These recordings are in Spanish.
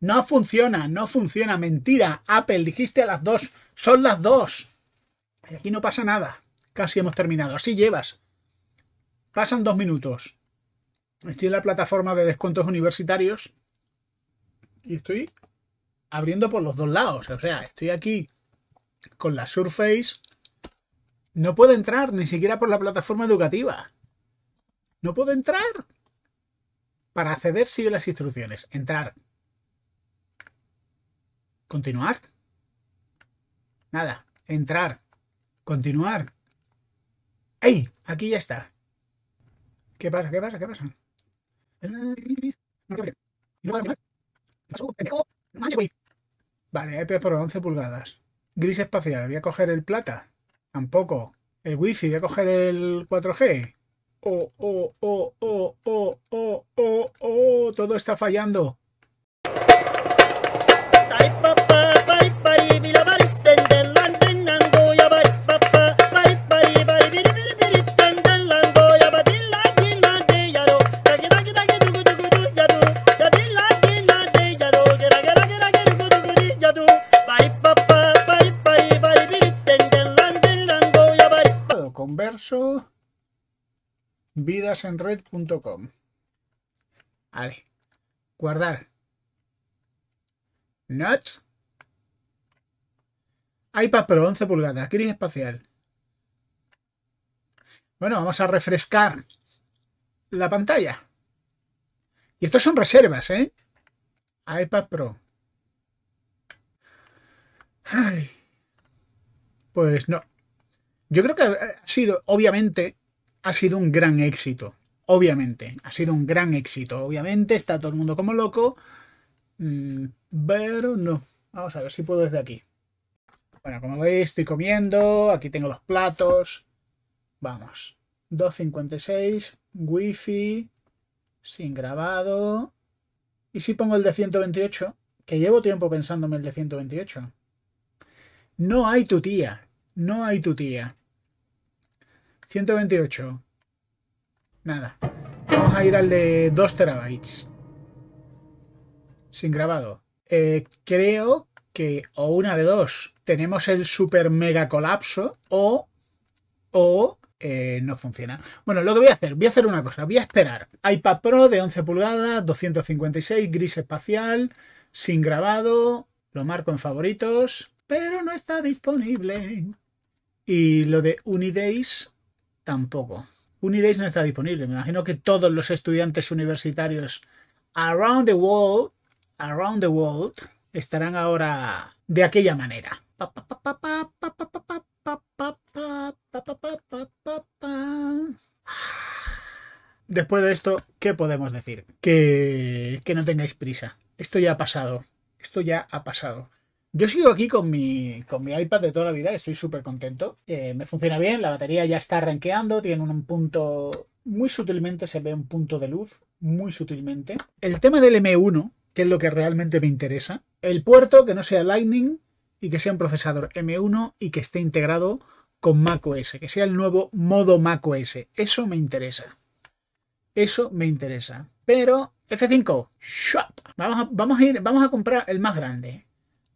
No funciona, no funciona. Mentira, Apple, dijiste a las 2. Son las 2. Y aquí no pasa nada. Casi hemos terminado. Así llevas. Pasan 2 minutos. Estoy en la plataforma de descuentos universitarios. Y estoy abriendo por los dos lados. O sea, estoy aquí con la Surface. No puedo entrar ni siquiera por la plataforma educativa. No puedo entrar. Para acceder, sigue las instrucciones. Entrar. Continuar. Nada. Entrar. Continuar. ¡Ey! Aquí ya está. ¿Qué pasa? ¿Qué pasa? ¿Qué pasa? Vale, iPad Pro 11 pulgadas. Gris espacial. Voy a coger el plata. Tampoco. El wifi. Voy a coger el 4G. Oh, todo está fallando. Converso. Vidasenred.com. Vale. Guardar. Nuts. iPad Pro 11 pulgadas. Gris espacial. Bueno, vamos a refrescar la pantalla. Y estos son reservas, ¿eh? iPad Pro. Ay. Pues no. Yo creo que ha sido, obviamente... Ha sido un gran éxito, obviamente. Ha sido un gran éxito, obviamente. Está todo el mundo como loco. Pero no. Vamos a ver si puedo desde aquí. Bueno, como veis, estoy comiendo. Aquí tengo los platos. Vamos. 256. Wi-Fi. Sin grabado. ¿Y si pongo el de 128? Que llevo tiempo pensándome el de 128. No hay tu tía. No hay tu tía. 128. Nada. Vamos a ir al de 2 terabytes. Sin grabado. Creo que o una de dos. Tenemos el super mega colapso o no funciona. Bueno, lo que voy a hacer una cosa. Voy a esperar. iPad Pro de 11 pulgadas, 256, gris espacial, sin grabado. Lo marco en favoritos, pero no está disponible. Y lo de Unidays... Tampoco. Unidays no está disponible. Me imagino que todos los estudiantes universitarios around the world, estarán ahora de aquella manera. Después de esto, ¿qué podemos decir? Que no tengáis prisa. Esto ya ha pasado. Esto ya ha pasado. Yo sigo aquí con mi iPad de toda la vida, estoy súper contento. Me funciona bien, la batería ya está renqueando, tiene un punto... Muy sutilmente se ve un punto de luz, muy sutilmente. El tema del M1, que es lo que realmente me interesa. El puerto, que no sea Lightning y que sea un procesador M1 y que esté integrado con macOS, que sea el nuevo modo macOS. Eso me interesa. Eso me interesa. Pero F5, ¡shop! Vamos a comprar el más grande.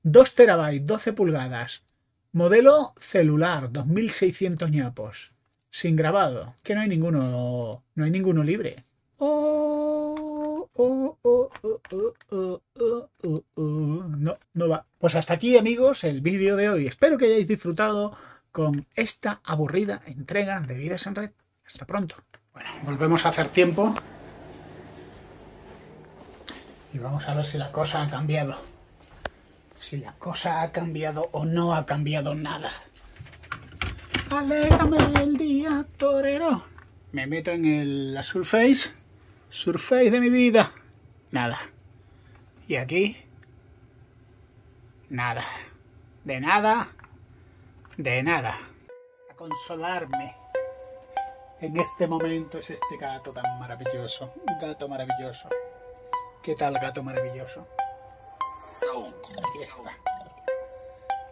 2 terabytes, 12 pulgadas, modelo celular, 2600 ñapos, sin grabado, que no hay ninguno libre. No, no va. Pues hasta aquí, amigos, el vídeo de hoy. Espero que hayáis disfrutado con esta aburrida entrega de Vidas en Red. Hasta pronto. Bueno, volvemos a hacer tiempo. Y vamos a ver si la cosa ha cambiado. Si la cosa ha cambiado o no ha cambiado nada. Alégrame el día, torero. Me meto en la Surface. Surface de mi vida. Nada. Y aquí. Nada. De nada. De nada. A consolarme. En este momento es este gato tan maravilloso. Gato maravilloso. ¿Qué tal, gato maravilloso? Ahí está.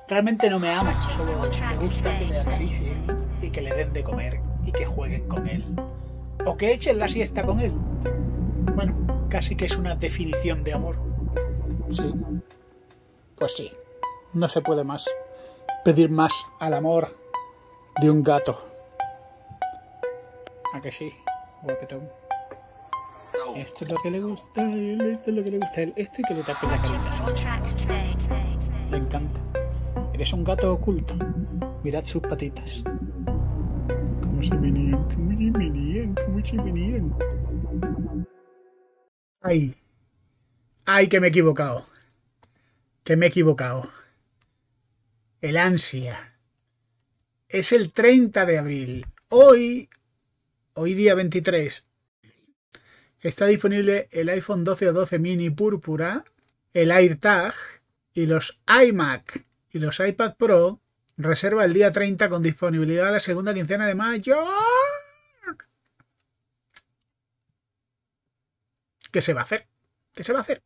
Realmente no me ama, solo me gusta que me acaricien y que le den de comer y que jueguen con él. O que echen la siesta con él. Bueno, casi que es una definición de amor. Sí. Pues sí. No se puede más. Pedir más al amor de un gato. ¿A que sí? Guapetón. Esto es lo que le gusta a él, esto es lo que le gusta a él. Esto y que le tapen la carita. Le encanta. Eres un gato oculto. Mirad sus patitas. Cómo se venían, cómo se venían, cómo se venían. Ay. Ay, que me he equivocado. Que me he equivocado. El ansia. Es el 30 de abril. Hoy día 23. Está disponible el iPhone 12 o 12 mini púrpura, el AirTag y los iMac y los iPad Pro. Reserva el día 30 con disponibilidad a la segunda quincena de mayo. ¿Qué se va a hacer? ¿Qué se va a hacer?